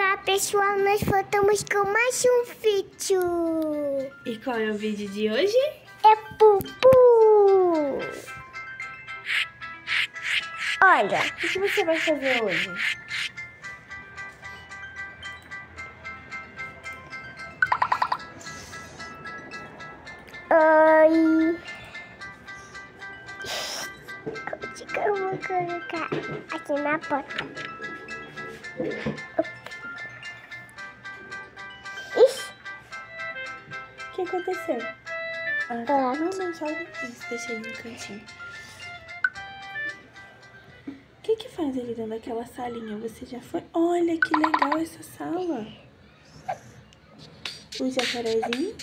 Olá pessoal, nós voltamos com mais um vídeo. E qual é o vídeo de hoje? É Pupu. Olha, o que você vai fazer hoje? Oi. Onde que eu vou colocar? Aqui na porta. Ixi. O que aconteceu? Ah, tá. Não, só isso. Deixa ele no cantinho. O que que faz ele dentro daquela salinha? Você já foi? Olha que legal essa sala. Um jacarezinho.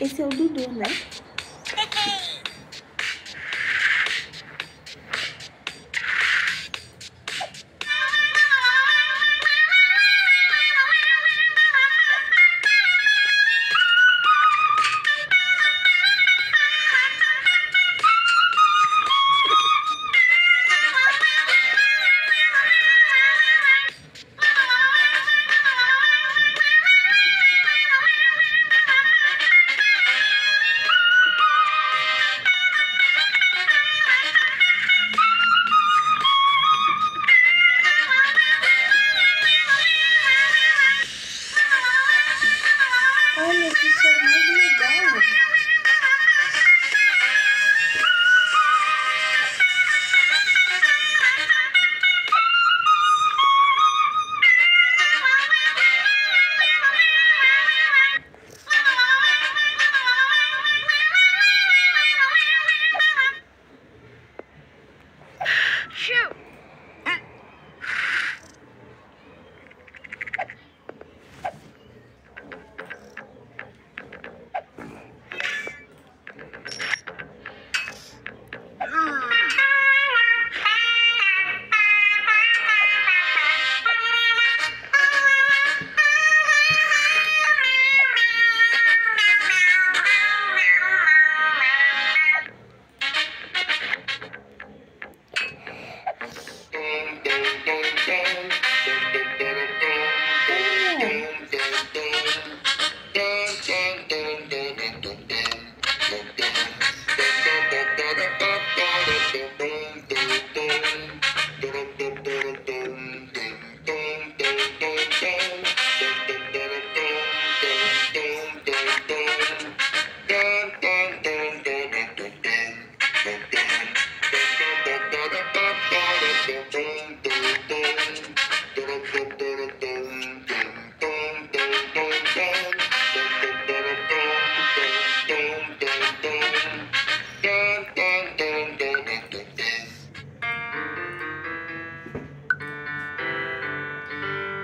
Esse é o Dudu, né?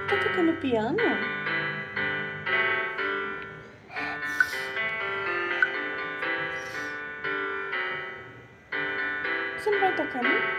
Tá tocando piano? Você não vai tocar, não?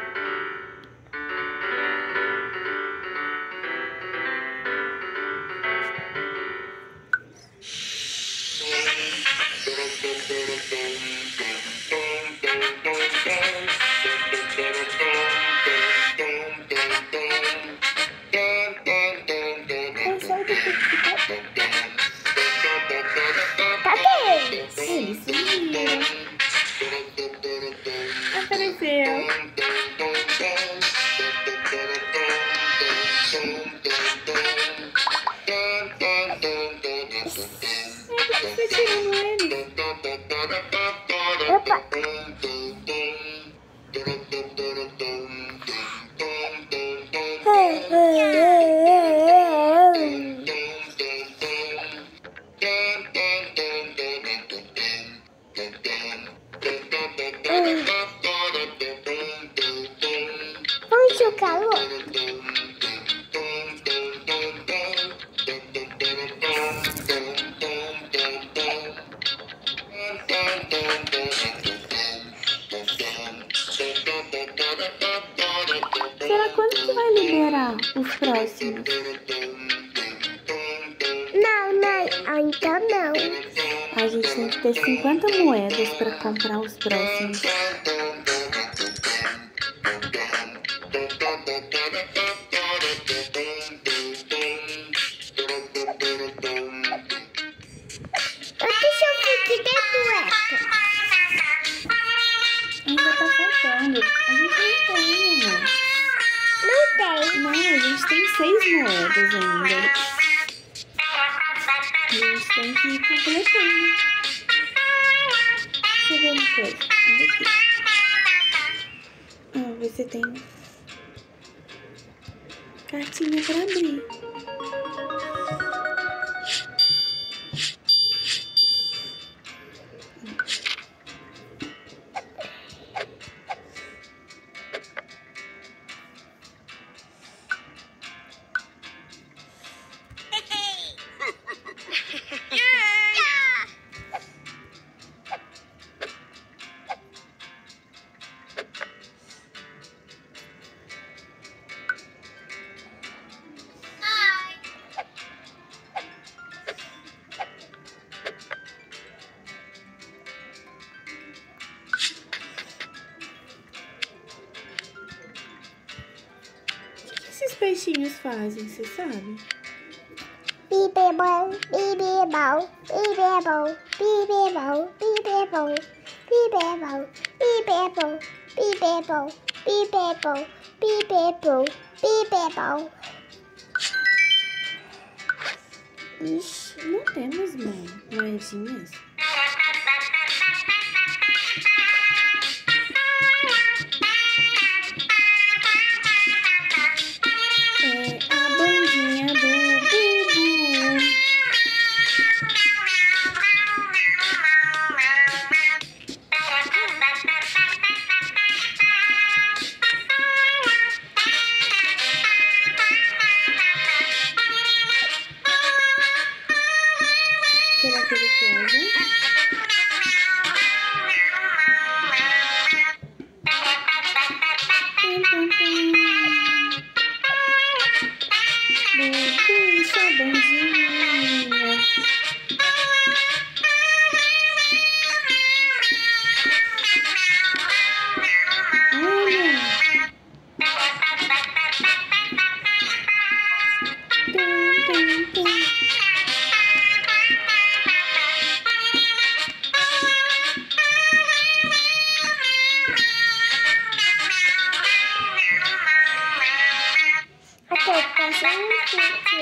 Será quando que vai liberar os próximos? Não, então não. A gente tem que ter 50 moedas para comprar os próximos. mesmo? Não tem. Não, a gente tem 6 moedas ainda. A gente tem que ir completando. Deixa eu ver uma coisa. Olha aqui. Ah, você tem cartinha pra abrir. Peixinhos fazem, você sabe? Bibebol, bibebol, bibebol, bibebol, bibebol, bibebol, bibebol, bibebol, bibebol, bibebol, bibebol. Ixi, não temos mais moedinhas. Thank you.